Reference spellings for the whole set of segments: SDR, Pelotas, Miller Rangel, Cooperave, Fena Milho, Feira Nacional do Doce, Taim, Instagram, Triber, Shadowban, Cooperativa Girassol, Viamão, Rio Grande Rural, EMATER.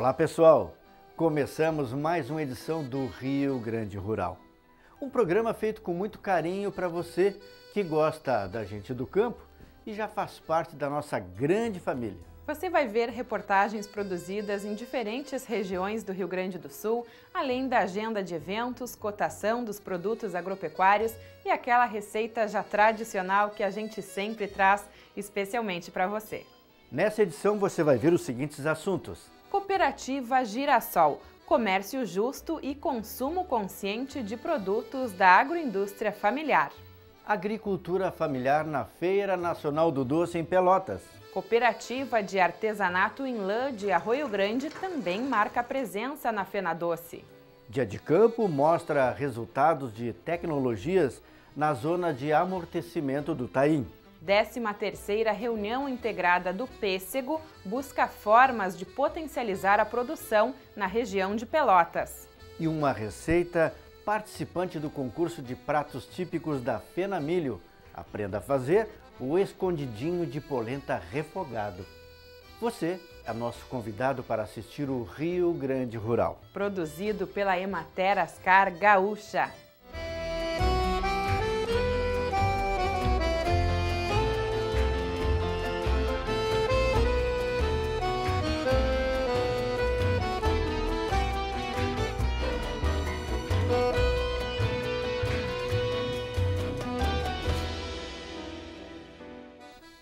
Olá pessoal, começamos mais uma edição do Rio Grande Rural. Um programa feito com muito carinho para você que gosta da gente do campo e já faz parte da nossa grande família. Você vai ver reportagens produzidas em diferentes regiões do Rio Grande do Sul, além da agenda de eventos, cotação dos produtos agropecuários e aquela receita já tradicional que a gente sempre traz especialmente para você. Nessa edição você vai ver os seguintes assuntos. Cooperativa Girassol, comércio justo e consumo consciente de produtos da agroindústria familiar. Agricultura familiar na Feira Nacional do Doce em Pelotas. Cooperativa de artesanato em lã de Arroio Grande também marca presença na Fena Doce. Dia de campo mostra resultados de tecnologias na zona de amortecimento do Taim. 13ª reunião integrada do Pêssego busca formas de potencializar a produção na região de Pelotas. E uma receita participante do concurso de pratos típicos da Fena Milho. Aprenda a fazer o escondidinho de polenta refogado. Você é nosso convidado para assistir o Rio Grande Rural. Produzido pela EMATER Ascar Gaúcha.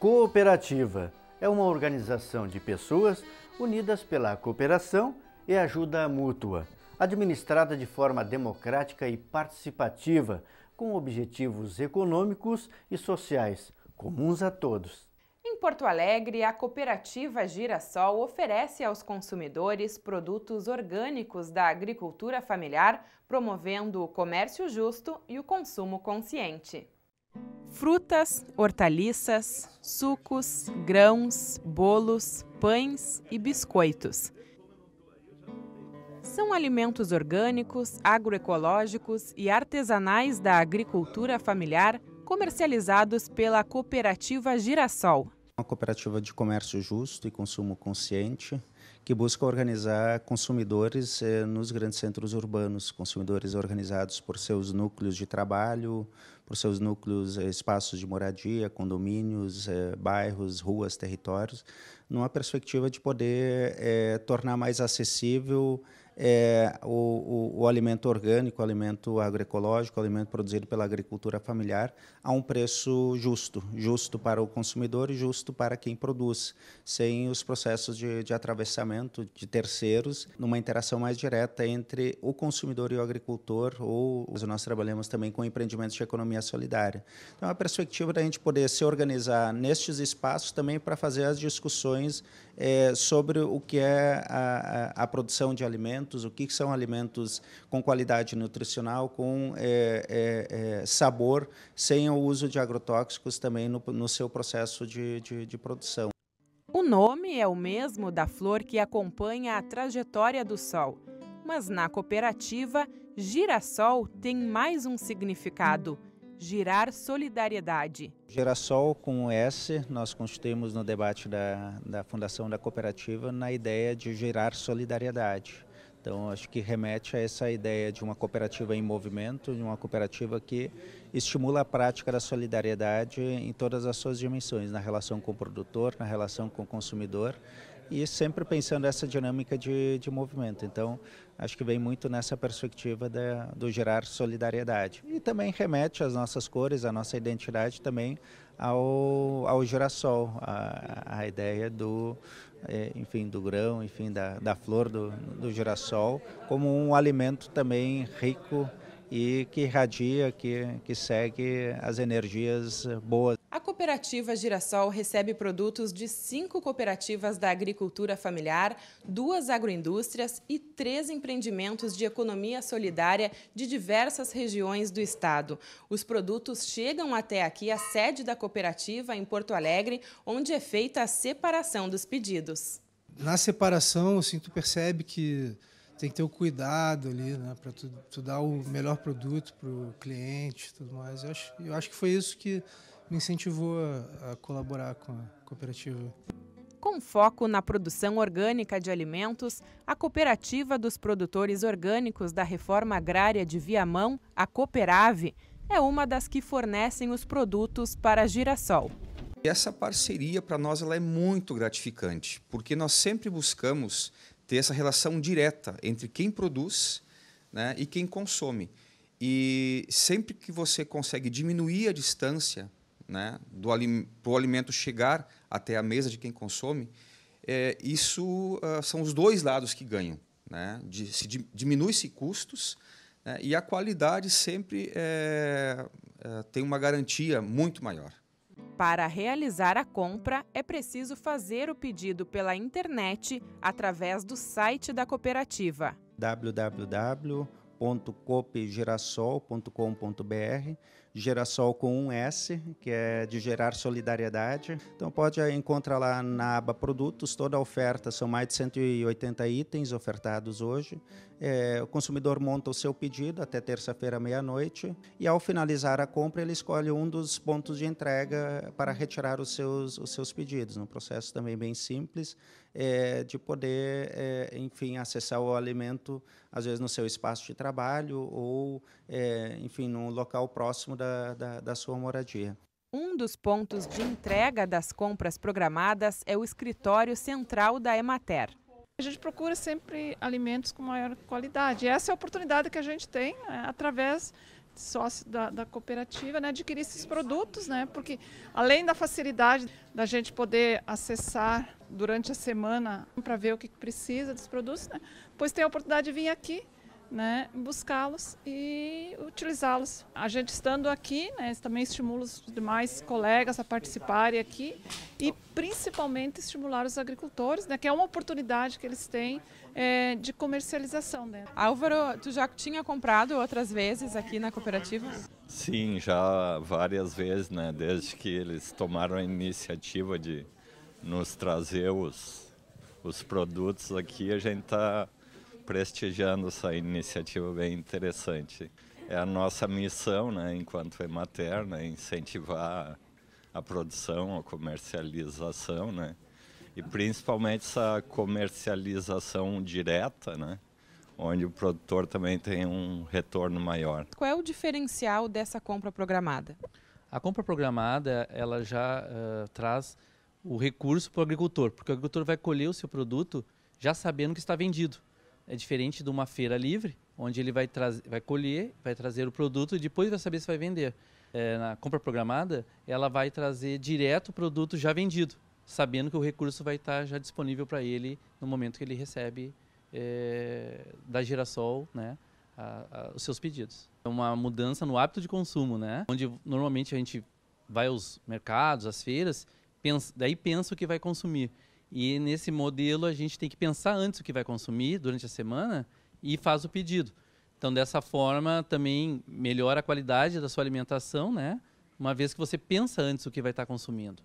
Cooperativa é uma organização de pessoas unidas pela cooperação e ajuda mútua, administrada de forma democrática e participativa, com objetivos econômicos e sociais comuns a todos. Em Porto Alegre, a Cooperativa Girassol oferece aos consumidores produtos orgânicos da agricultura familiar, promovendo o comércio justo e o consumo consciente. Frutas, hortaliças, sucos, grãos, bolos, pães e biscoitos. São alimentos orgânicos, agroecológicos e artesanais da agricultura familiar comercializados pela Cooperativa Girassol. Uma cooperativa de comércio justo e consumo consciente que busca organizar consumidores nos grandes centros urbanos, consumidores organizados por seus núcleos de trabalho, por seus núcleos, espaços de moradia, condomínios, bairros, ruas, territórios, numa perspectiva de poder tornar mais acessível o alimento orgânico, o alimento agroecológico, o alimento produzido pela agricultura familiar a um preço justo, justo para o consumidor e justo para quem produz, sem os processos de atravessamento de terceiros, numa interação mais direta entre o consumidor e o agricultor, ou nós trabalhamos também com empreendimentos de economia solidária. Então, a perspectiva da gente poder se organizar nestes espaços também para fazer as discussões sobre o que é a produção de alimentos, o que são alimentos com qualidade nutricional, com sabor, sem o uso de agrotóxicos também no seu processo de produção. O nome é o mesmo da flor que acompanha a trajetória do sol, mas na cooperativa, girassol tem mais um significado. Girar solidariedade. Girassol com S, nós constituímos no debate da fundação da cooperativa na ideia de gerar solidariedade. Então, acho que remete a essa ideia de uma cooperativa em movimento, de uma cooperativa que estimula a prática da solidariedade em todas as suas dimensões, na relação com o produtor, na relação com o consumidor e sempre pensando essa dinâmica de movimento. Então, acho que vem muito nessa perspectiva do gerar solidariedade. E também remete às nossas cores, à nossa identidade também ao girassol, a ideia do grão, da flor do girassol, como um alimento também rico e que irradia, que segue as energias boas. A Cooperativa Girassol recebe produtos de 5 cooperativas da agricultura familiar, 2 agroindústrias e 3 empreendimentos de economia solidária de diversas regiões do estado. Os produtos chegam até aqui à sede da cooperativa em Porto Alegre, onde é feita a separação dos pedidos. Na separação, assim, tu percebe que tem que ter o cuidado ali, né, para tu dar o melhor produto para o cliente e tudo mais. Eu acho que foi isso que me incentivou a colaborar com a cooperativa. Com foco na produção orgânica de alimentos, a Cooperativa dos Produtores Orgânicos da Reforma Agrária de Viamão, a Cooperave, é uma das que fornecem os produtos para a Girassol. Essa parceria para nós ela é muito gratificante, porque nós sempre buscamos ter essa relação direta entre quem produz, né, e quem consome. E sempre que você consegue diminuir a distância, né, pro alimento chegar até a mesa de quem consome, isso são os dois lados que ganham, né? Diminui-se custos, né, e a qualidade sempre tem uma garantia muito maior. Para realizar a compra, é preciso fazer o pedido pela internet através do site da cooperativa. www.coopgirassol.com.br, Girassol com um S, que é de gerar solidariedade. Então pode encontrar lá na aba produtos, toda a oferta, são mais de 180 itens ofertados hoje. O consumidor monta o seu pedido até terça-feira, meia-noite, e ao finalizar a compra ele escolhe um dos pontos de entrega para retirar os seus pedidos. Um processo também bem simples de poder, enfim, acessar o alimento, às vezes no seu espaço de trabalho ou, enfim, num local próximo da sua moradia. Um dos pontos de entrega das compras programadas é o escritório central da EMATER. A gente procura sempre alimentos com maior qualidade. Essa é a oportunidade que a gente tem, através de sócio da cooperativa, né, adquirir esses produtos, né, porque além da facilidade da gente poder acessar durante a semana para ver o que precisa dos produtos, né, pois tem a oportunidade de vir aqui, né, buscá-los e utilizá-los. A gente estando aqui, né, também estimula os demais colegas a participarem aqui e principalmente estimular os agricultores, né, que é uma oportunidade que eles têm de comercialização. Né. Álvaro, tu já tinha comprado outras vezes aqui na cooperativa? Sim, já várias vezes, né, desde que eles tomaram a iniciativa de nos trazer os produtos aqui, a gente está prestigiando essa iniciativa bem interessante. É a nossa missão, né, enquanto EMATER, né, incentivar a produção, a comercialização, né, e principalmente essa comercialização direta, né, onde o produtor também tem um retorno maior. Qual é o diferencial dessa compra programada? A compra programada ela já traz o recurso para o agricultor, porque o agricultor vai colher o seu produto já sabendo que está vendido. É diferente de uma feira livre, onde ele vai colher, vai trazer o produto e depois vai saber se vai vender. Na compra programada, ela vai trazer direto o produto já vendido, sabendo que o recurso vai estar já disponível para ele no momento que ele recebe da Girassol, né, os seus pedidos. É uma mudança no hábito de consumo, né, onde normalmente a gente vai aos mercados, às feiras, pensa o que vai consumir. E nesse modelo a gente tem que pensar antes o que vai consumir durante a semana e faz o pedido. Então dessa forma também melhora a qualidade da sua alimentação, né? Uma vez que você pensa antes o que vai estar consumindo.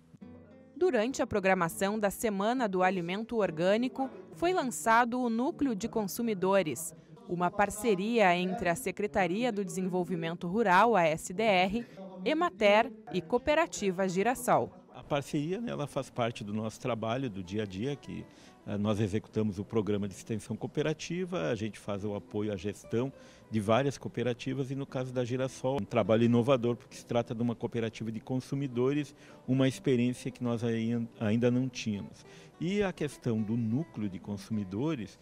Durante a programação da Semana do Alimento Orgânico, foi lançado o Núcleo de Consumidores, uma parceria entre a Secretaria do Desenvolvimento Rural, a SDR, EMATER e Cooperativa Girassol. A parceria, né, ela faz parte do nosso trabalho, do dia a dia, que nós executamos o programa de extensão cooperativa, a gente faz o apoio à gestão de várias cooperativas e no caso da Girassol, um trabalho inovador, porque se trata de uma cooperativa de consumidores, uma experiência que nós ainda não tínhamos. E a questão do núcleo de consumidores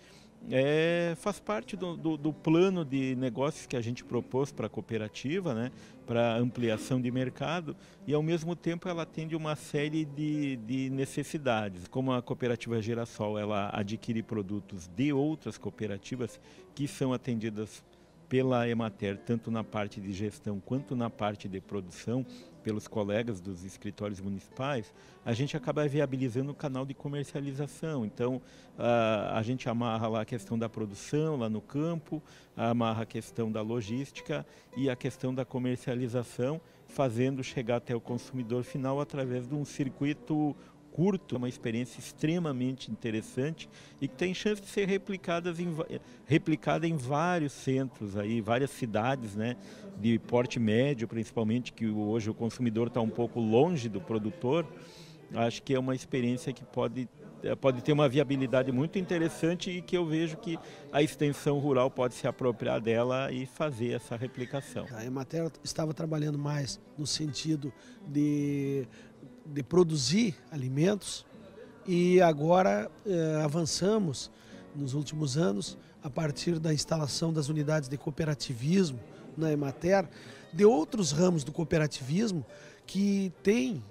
faz parte do plano de negócios que a gente propôs para a cooperativa, né, para ampliação de mercado, e ao mesmo tempo ela atende uma série de necessidades. Como a cooperativa Girassol, ela adquire produtos de outras cooperativas que são atendidas pela EMATER, tanto na parte de gestão quanto na parte de produção, pelos colegas dos escritórios municipais, a gente acaba viabilizando o canal de comercialização. Então, a gente amarra lá a questão da produção, lá no campo, amarra a questão da logística e a questão da comercialização, fazendo chegar até o consumidor final através de um circuito curto, uma experiência extremamente interessante e que tem chance de ser replicada em vários centros, aí, várias cidades, né, de porte médio, principalmente, que hoje o consumidor está um pouco longe do produtor. Acho que é uma experiência que pode pode ter uma viabilidade muito interessante e que eu vejo que a extensão rural pode se apropriar dela e fazer essa replicação. A EMATER estava trabalhando mais no sentido de produzir alimentos e agora avançamos nos últimos anos a partir da instalação das unidades de cooperativismo na EMATER, de outros ramos do cooperativismo que tem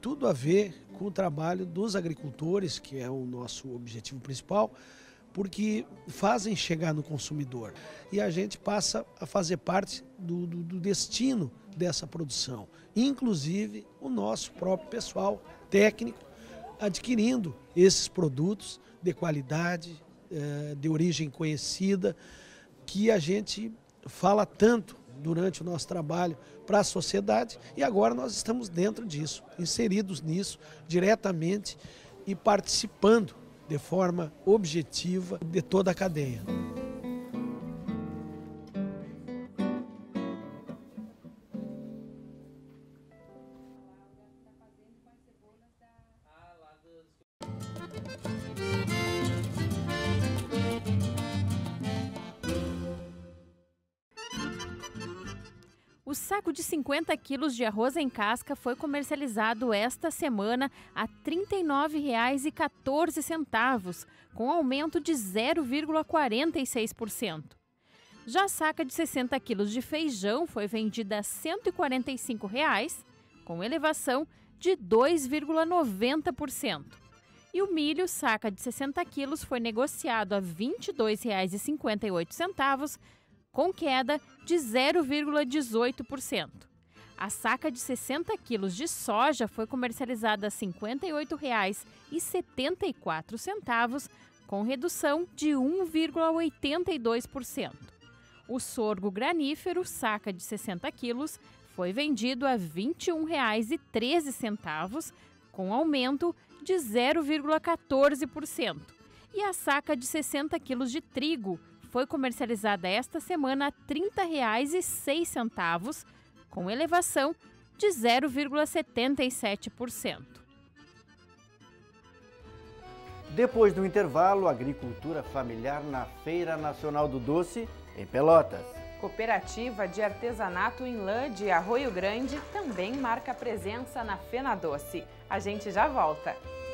tudo a ver com o trabalho dos agricultores, que é o nosso objetivo principal, porque fazem chegar no consumidor e a gente passa a fazer parte do destino dessa produção, inclusive o nosso próprio pessoal técnico adquirindo esses produtos de qualidade, de origem conhecida, que a gente fala tanto durante o nosso trabalho para a sociedade, e agora nós estamos dentro disso, inseridos nisso diretamente e participando de forma objetiva de toda a cadeia. O saco de 50 quilos de arroz em casca foi comercializado esta semana a R$ 39,14, com aumento de 0,46%. Já a saca de 60 quilos de feijão foi vendida a R$ 145,00, com elevação de 2,90%. E o milho, saca de 60 quilos, foi negociado a R$ 22,58, com queda de 0,18%. A saca de 60 quilos de soja foi comercializada a R$ 58,74, com redução de 1,82%. O sorgo granífero, saca de 60 quilos, foi vendido a R$ 21,13, com aumento de 0,14%. E a saca de 60 quilos de trigo foi comercializada esta semana a R$ 30,06, com elevação de 0,77%. Depois do intervalo, agricultura familiar na Feira Nacional do Doce, em Pelotas. Cooperativa de Artesanato em Lã de Arroio Grande também marca presença na Fena Doce. A gente já volta.